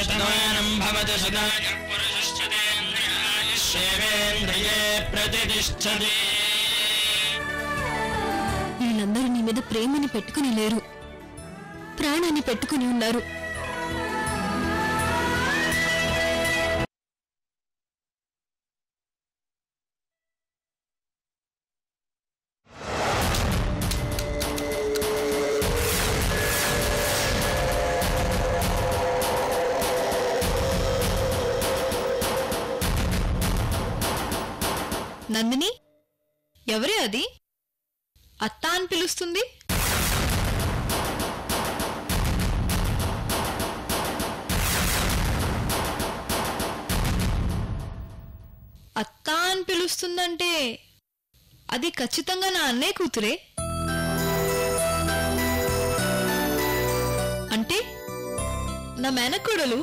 వీళ్ళందరూ నీ మీద ప్రేమని పెట్టుకుని లేరు, ప్రాణాన్ని పెట్టుకుని ఉన్నారు. నందిని, ఎవరే అది? అత్త అని పిలుస్తుంది. అత్త అని పిలుస్తుందంటే అది ఖచ్చితంగా నా అన్నయ్య కూతురే. అంటే నా మేనకోడలు.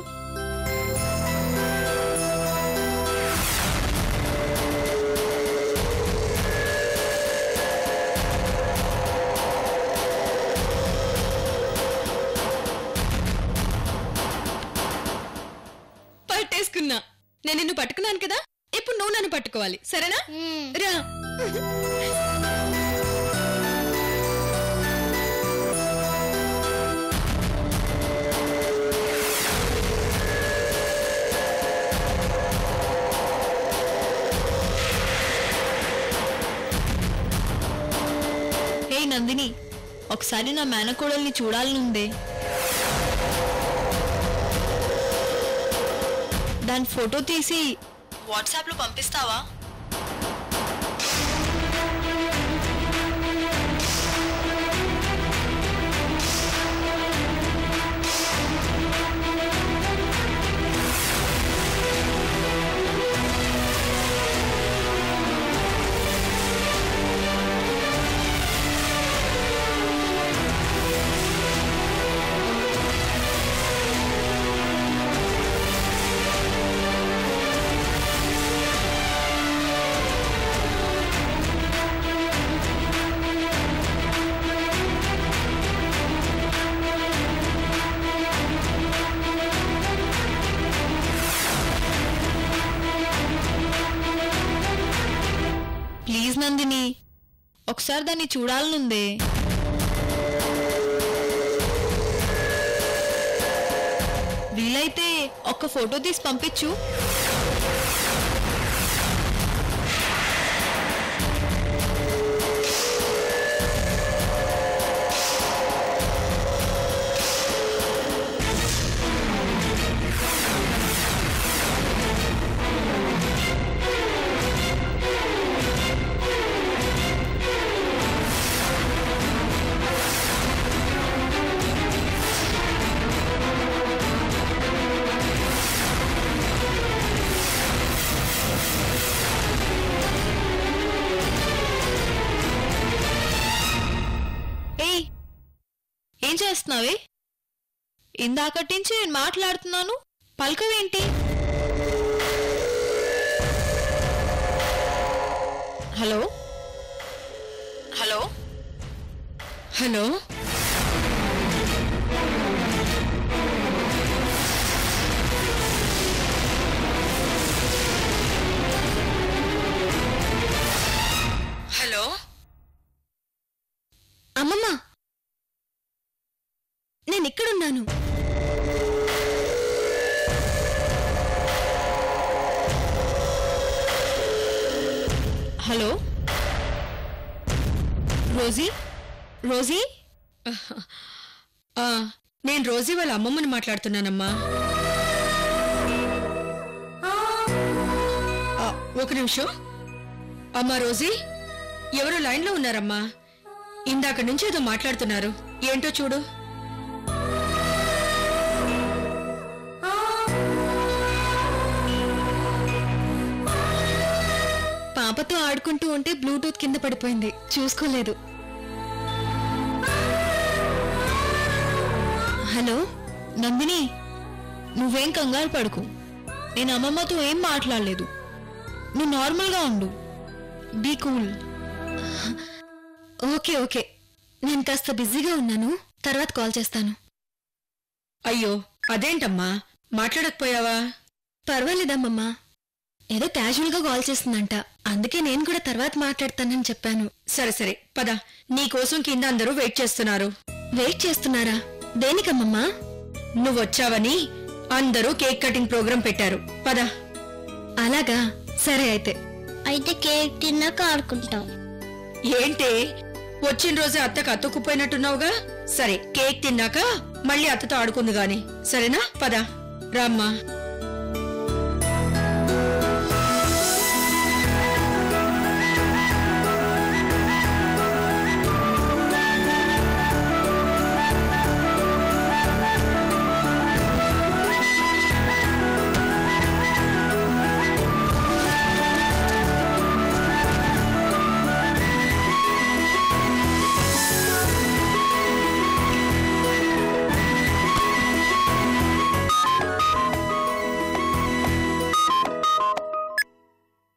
నేను నిన్ను పట్టుకున్నాను కదా, ఇప్పుడు నువ్వు నన్ను పట్టుకోవాలి, సరేనా? రా. హే నందిని, ఒకసారి నా మేనకోడల్ని చూడాలనుందే. దాని ఫోటో తీసి వాట్సాప్లో పంపిస్తావా? ప్లీజ్ నందిని, ఒకసారి దాన్ని చూడాలనుందే. వీలైతే ఒక్క ఫోటో తీసి పంపించు. ఏం చేస్తున్నావే? ఇందాకటి నుంచి నేను మాట్లాడుతున్నాను, పలకవేంటి? హలో హలో హలో హలో అమ్మమ్మ, నేను ఇక్కడున్నాను. హలో రోజీ, రోజీ, నేను రోజీ వాళ్ళ అమ్మమ్మని మాట్లాడుతున్నానమ్మా. ఒక నిమిషం అమ్మా. రోజీ, ఎవరో లైన్లో ఉన్నారమ్మా, ఇందాక నుంచి ఏదో మాట్లాడుతున్నారు, ఏంటో చూడు. పాపతో ఆడుకుంటూ ఉంటే బ్లూటూత్ కింద పడిపోయింది, చూసుకోలేదు. హలో నందిని, నువ్వేం కంగారు పడుకు, నేను అమ్మమ్మతో ఏం మాట్లాడలేదు, నువ్వు నార్మల్గా ఉండు, బీ కూల్. ఓకే ఓకే, నేను కాస్త బిజీగా ఉన్నాను, తర్వాత కాల్ చేస్తాను. అయ్యో అదేంటమ్మా, మాట్లాడకపోయావా? పర్వాలేదమ్మమ్మా, ఏదో క్యాజువల్గా కాల్ చేస్తుందంట, అందుకే నేను కూడా తర్వాత మాట్లాడతానని చెప్పాను. సరే సరే పద, నీకోసం కింద అందరూ వెయిట్ చేస్తున్నారు. వెయిట్ చేస్తున్నారా? దేనికమ్మమ్మా? నువ్వొచ్చావని అందరూ కేక్ కటింగ్ ప్రోగ్రాం పెట్టారు, పద. అలాగా, సరే అయితే. అయితే కేక్ తిన్నాక ఆడుకుంటాం. ఏంటే వచ్చిన రోజే అత్తకు అతుక్కుపోయినట్టున్నావుగా? సరే కేక్ తిన్నాక మళ్ళీ అత్తతో ఆడుకుంది గాని, సరేనా? పద రామ్మా.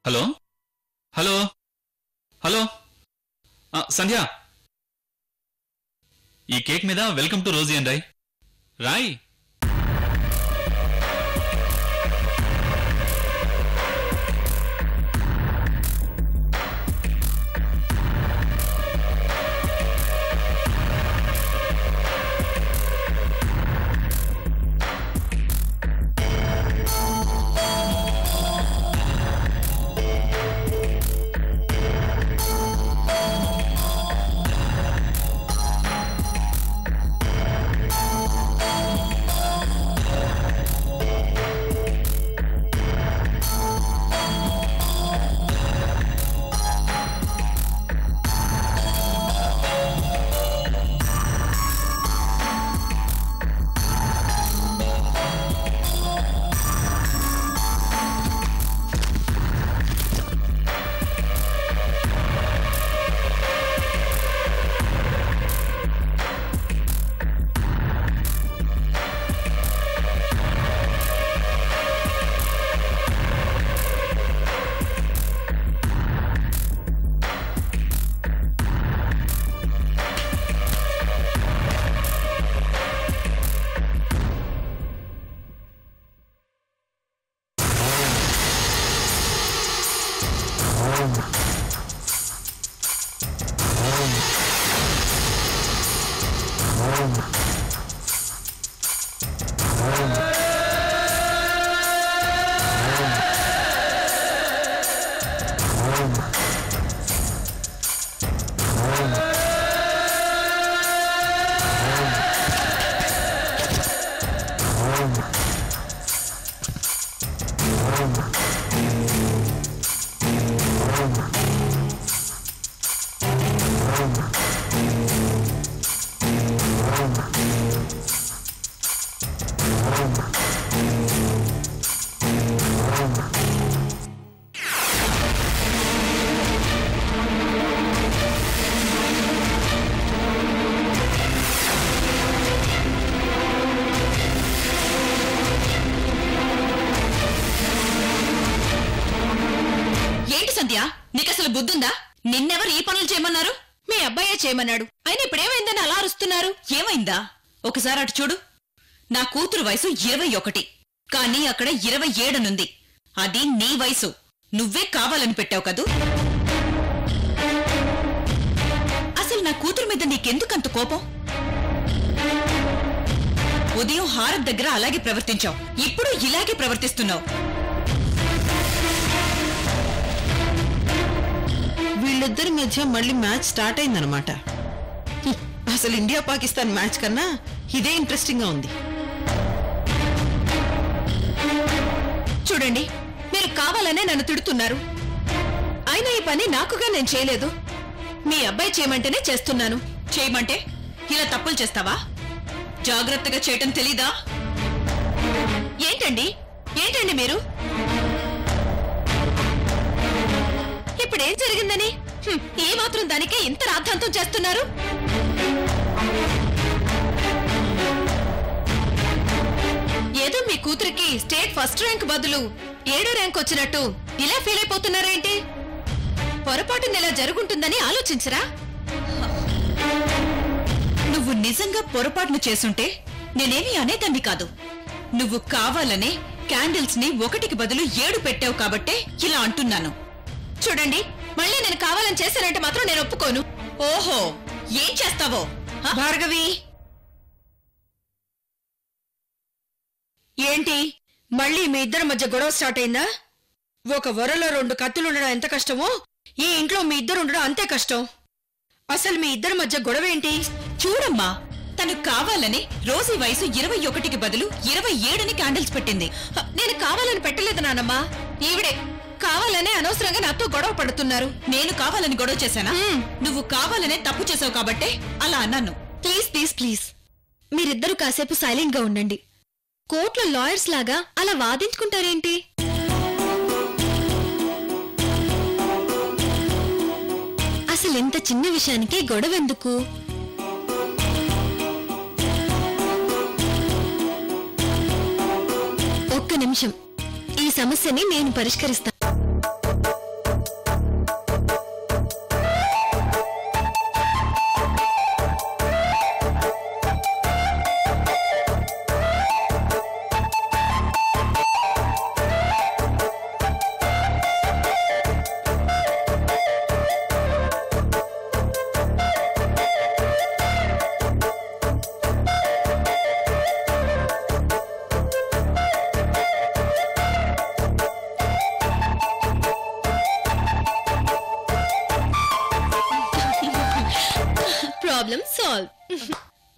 హలో హలో హలో సంధ్య, ఈ కేక్ మీద welcome to Rosie and Roy. Roy, బుద్ధుందా? నిన్నెవరు ఈ పనులు చేయమన్నారు? మీ అబ్బాయే చేయమన్నాడు. అయినా ఇప్పుడేమైందని అలా అరుస్తున్నారు? ఏమైందా? ఒకసారి అటు చూడు. నా కూతురు వయసు 21, కానీ అక్కడ 27 నుంది. అది నీ వయసు, నువ్వే కావాలని పెట్టావు కదూ. అసలు నా కూతురు మీద నీకెందుకంత కోపం? ఉదయం హారత్ దగ్గర అలాగే ప్రవర్తించావు, ఇప్పుడు ఇలాగే ప్రవర్తిస్తున్నావు. వీళ్ళిద్దరి మధ్య మళ్ళీ మ్యాచ్ స్టార్ట్ అయిందనమాట. అసలు ఇండియా పాకిస్తాన్ మ్యాచ్ కన్నా ఇదే ఇంట్రెస్టింగ్ గా ఉంది. చూడండి, మీరు కావాలనే నన్ను తిడుతున్నారు. అయినా ఈ పని నాకుగా నేను చేయలేదు, మీ అబ్బాయి చేయమంటేనే చేస్తున్నాను. చేయమంటే ఇలా తప్పులు చేస్తావా? జాగ్రత్తగా చేయటం తెలీదా? ఏంటండి ఏంటండి మీరు? ఇప్పుడేం జరిగిందని ఏ మాత్రం దానికే ఇంత రాద్ధాంతం చేస్తున్నారు? ఏదో మీ కూతురికి స్టేట్ ఫస్ట్ ర్యాంక్ బదులు 7వ ర్యాంక్ వచ్చినట్టు ఇలా ఫీల్ అయిపోతున్నారేంటి? పొరపాటున ఇలా జరుగుంటుందని ఆలోచించరా? నువ్వు నిజంగా పొరపాటును చేసుంటే నేనేమి అనేదాన్ని కాదు, నువ్వు కావాలనే క్యాండిల్స్ ని ఒకటికి బదులు 7 పెట్టావు కాబట్టే ఇలా అంటున్నాను. చూడండి, మళ్ళీ నేను కావాలని చేశానంటే మాత్రం నేను ఒప్పుకోను. ఓహో, ఏం చేస్తావో భార్గవి? ఏంటి మళ్ళీ మీ ఇద్దరి మధ్య గొడవ స్టార్ట్ అయిందా? ఒక వరలో 2 కత్తులుండడం ఎంత కష్టమో ఈ ఇంట్లో మీ ఇద్దరు ఉండడం అంతే కష్టం. అసలు మీ ఇద్దరి మధ్య గొడవ ఏంటి? చూడమ్మా, తను కావాలని రోజీ వయసు 21కి బదులు 27ని క్యాండిల్స్ పెట్టింది. నేను కావాలని పెట్టలేదు నానమ్మా. ఈవిడే కావాలనే అనవసరంగా నాతో గొడవ పడుతున్నారు. నేను కావాలని గొడవ చేశానా? నువ్వు కావాలనే తప్పు చేసావు కాబట్టే అలా అన్నాను. ప్లీజ్ మీరిద్దరూ కాసేపు సైలెంట్ గా ఉండండి. కోర్టులో లాయర్స్ లాగా అలా వాదించుకుంటారేంటి? అసలు ఇంత చిన్న విషయానికి గొడవ ఎందుకు? ఒక్క నిమిషం, ఈ సమస్యని నేను పరిష్కరిస్తాను.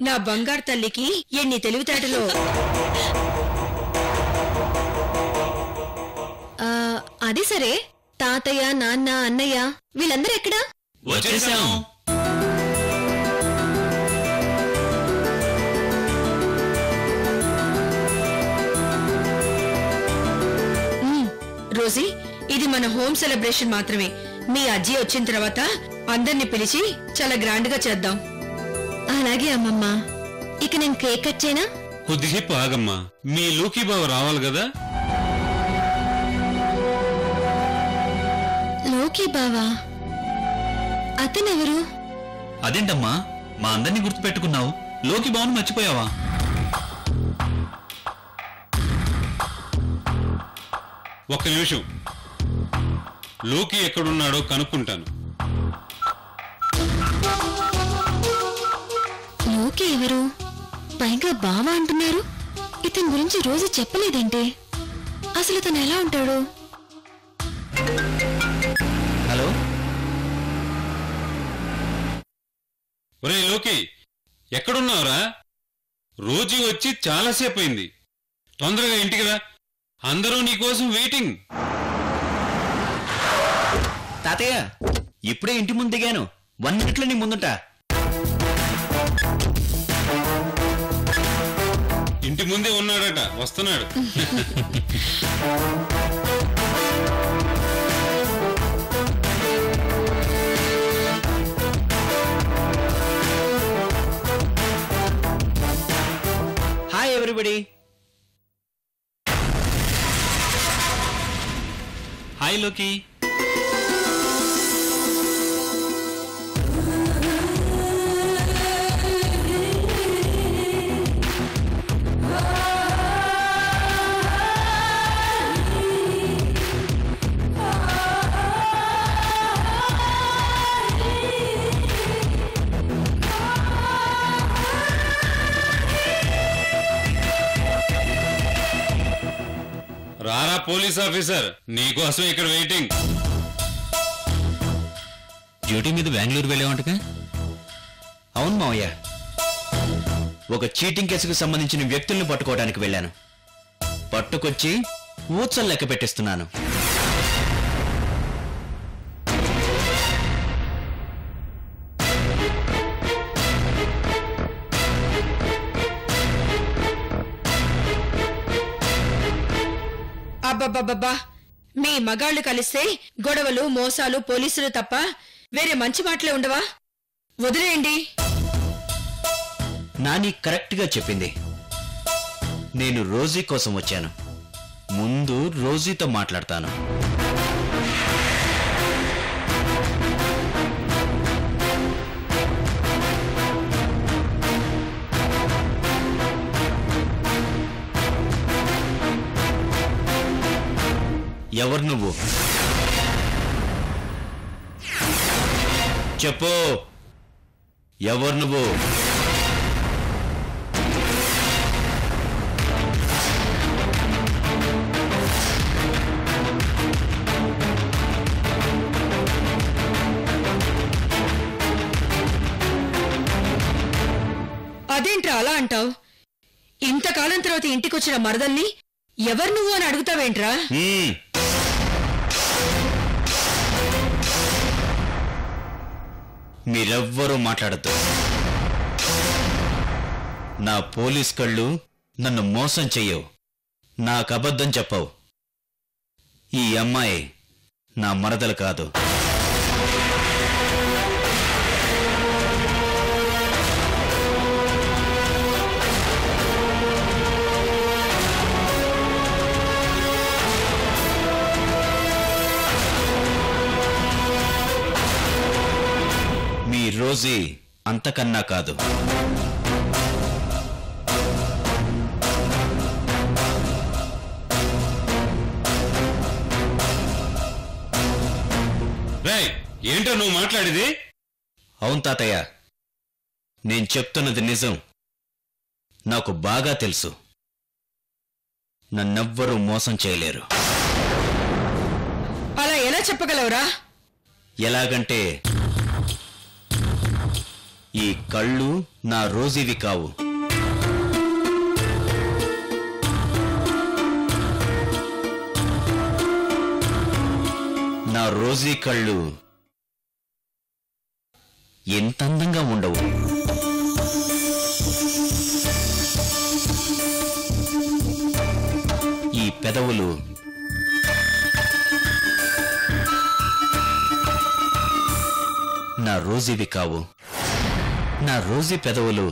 నా బంగారు తల్లికి ఎన్ని తెలివితేటలు! అది సరే, తాతయ్య, నాన్న, అన్నయ్య వీళ్ళందరూ ఎక్కడా? వచ్చేసాం. రోజీ, ఇది మన హోమ్ సెలబ్రేషన్ మాత్రమే. మీ అజ్జీ వచ్చిన తర్వాత అందరినీ పిలిచి చాలా గ్రాండ్ గా చేద్దాం. అలాగే అమ్మమ్మ. ఇక నేను కేక్ కట్ చేయనా? కొద్దిసేపు ఆగమ్మా, మీ లోకిబాబు రావాలి కదా. లోకిబావా? అతనెవరు? అదేంటమ్మా, మా అందరినీ గుర్తుపెట్టుకున్నావు, లోకిబాబును మర్చిపోయావా? ఒక్క నిమిషం, లోకి ఎక్కడున్నాడో కనుక్కుంటాను. లోకి ఎవరు? పైగా బావా అంటున్నారు. ఇతని గురించి రోజు చెప్పలేదంటే అసలు తను ఎలా ఉంటాడు? హలో ఒరేయ్ లోకి, ఎక్కడున్నావురా? రోజు వచ్చి చాలాసేపు అయింది, తొందరగా ఇంటికి రా, అందరూ నీకోసం వెయిటింగ్. తాతయ్య, ఇప్పుడే ఇంటి ముందు దిగాను, 1 నిమిషంలో నీ ముందుంటా. ఇంటి ముందే ఉన్నాడట, వస్తున్నాడు. Hi everybody. హాయ్ లోకి. రారా పోలీస్ ఆఫీసర్, నీకోసం ఇక్కడ వెయిటింగ్. డ్యూటీ మీద బెంగళూరు వెళ్ళావంటగా? అవును మావయ్య, ఒక చీటింగ్ కేసుకు సంబంధించిన వ్యక్తుల్ని పట్టుకోవడానికి వెళ్ళాను. పట్టుకొచ్చి ఊచలు లెక్క పెట్టిస్తున్నాను. అబ్బబ్బబ్బా, మీ మగాళ్లు కలిస్తే గొడవలు, మోసాలు, పోలీసులు తప్ప వేరే మంచి మాటలే ఉండవా? వదిలేయండి. నాని కరెక్ట్ గా చెప్పింది. నేను రోజీ కోసం వచ్చాను, ముందు రోజీతో మాట్లాడతాను. ఎవరు నువ్వు చెప్పు? ఎవరు నువ్వు? అదేంట్రా అలా అంటావు? ఇంతకాలం తర్వాత ఇంటికొచ్చిన మరదల్ని ఎవరు నువ్వు అని అడుగుతావేంట్రా? మీరెవ్వరూ మాట్లాడద్దు. నా పోలీస్ కళ్ళు నన్ను మోసం చెయ్యవు, నాకు అబద్ధం చెప్పవు. ఈ అమ్మాయి నా మరదలు కాదు. రోజీ అంతకన్నా కాదు. రేయ్, ఏంటో నువ్వు మాట్లాడేది? అవును తాతయ్య, నేను చెప్తున్నది నిజం. నాకు బాగా తెలుసు, నన్నెవ్వరూ మోసం చేయలేరు. అలా ఎలా చెప్పగలవురా? ఎలాగంటే, ఈ కళ్ళు నా రోజీవి కావు. నా రోజీ కళ్ళు ఎంత అందంగా ఉండవు. ఈ పెదవులు నా రోజీవి కావు. నా రోజీ పెదవులు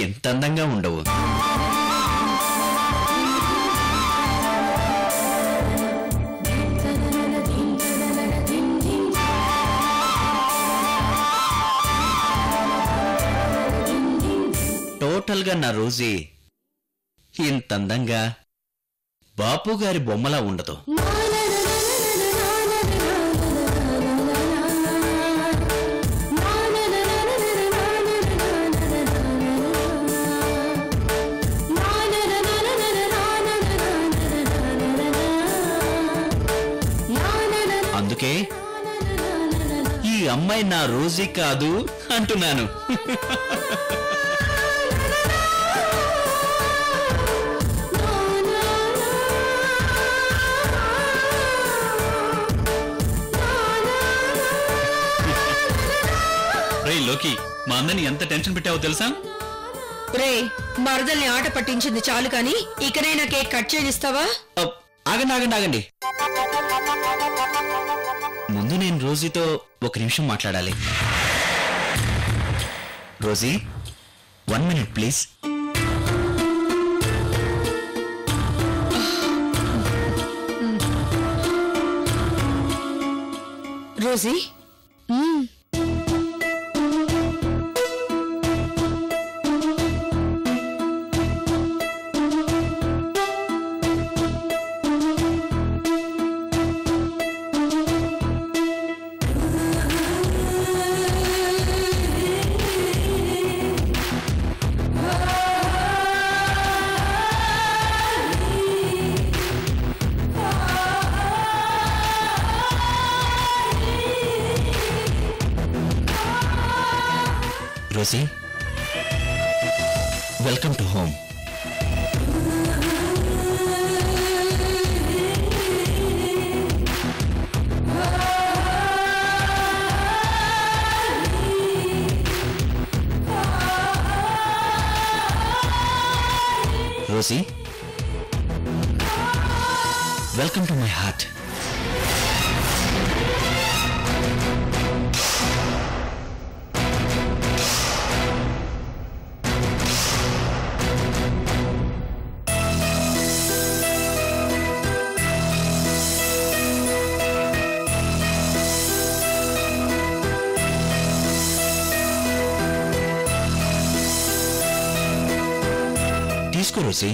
ఎంత అందంగా ఉండవు. టోటల్గా నా రోజీ ఇంత అందంగా బాపుగారి బొమ్మలా ఉండదు. అందుకే ఈ అమ్మాయి నా రోజీ కాదు అంటున్నాను. రేయ్ లోకి, మా అందరిని ఎంత టెన్షన్ పెట్టావో తెలుసా? రే, మరదల్ని ఆట పట్టించింది చాలు, కానీ ఇకనైనా కేక్ కట్ చేయిస్తావా? ఆగండి ఆగండి ఆగండి, ముందు నేను రోజీతో ఒక నిమిషం మాట్లాడాలి. Rosie, 1 minute please. Rosie, Rosie, welcome to home. Rosie, welcome to my heart. తీసుకో రోజీ.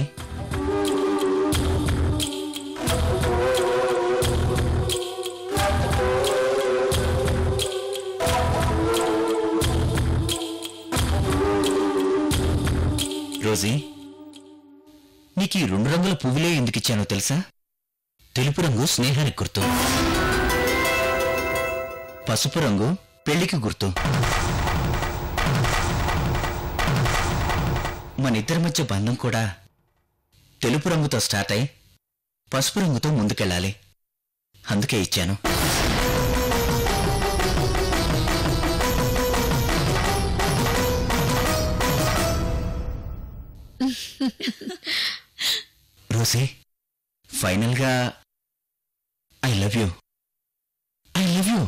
రాజీ, నీకు ఈ 2 రంగుల పువ్వులే ఎందుకిచ్చానో తెలుసా? తెలుపు రంగు స్నేహానికి గుర్తు, పసుపు రంగు పెళ్లికి గుర్తు. మనిద్దరి మధ్య బంధం కూడా తెలుపు రంగుతో స్టార్ట్ అయి పసుపు రంగుతో ముందుకెళ్ళాలి, అందుకే ఇచ్చాను. రోసీ, ఫైనల్గా I love you, I love you.